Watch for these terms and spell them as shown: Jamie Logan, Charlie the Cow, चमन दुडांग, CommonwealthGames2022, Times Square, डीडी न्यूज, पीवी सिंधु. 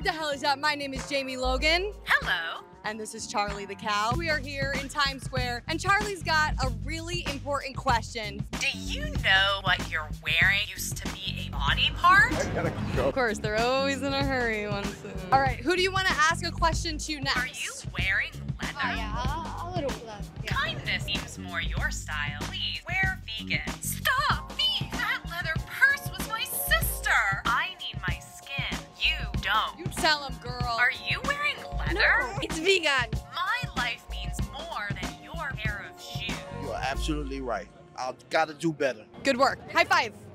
What the hell is up? My name is Jamie Logan. Hello. And this is Charlie the Cow. We are here in Times Square, and Charlie's got a really important question. Do you know what you're wearing used to be a body part? I gotta go. Of course, they're always in a hurry. All right, who do you want to ask a question to next? Are you wearing leather? Oh, yeah, a little leather. Yeah. Kindness seems more your style. Please wear vegan. Stop me! That leather purse was my sister. I need my skin. You don't. You tell him, girl. Are you wearing leather? No, it's vegan. My life means more than your pair of shoes. You're absolutely right. I've got to do better. Good work. High five.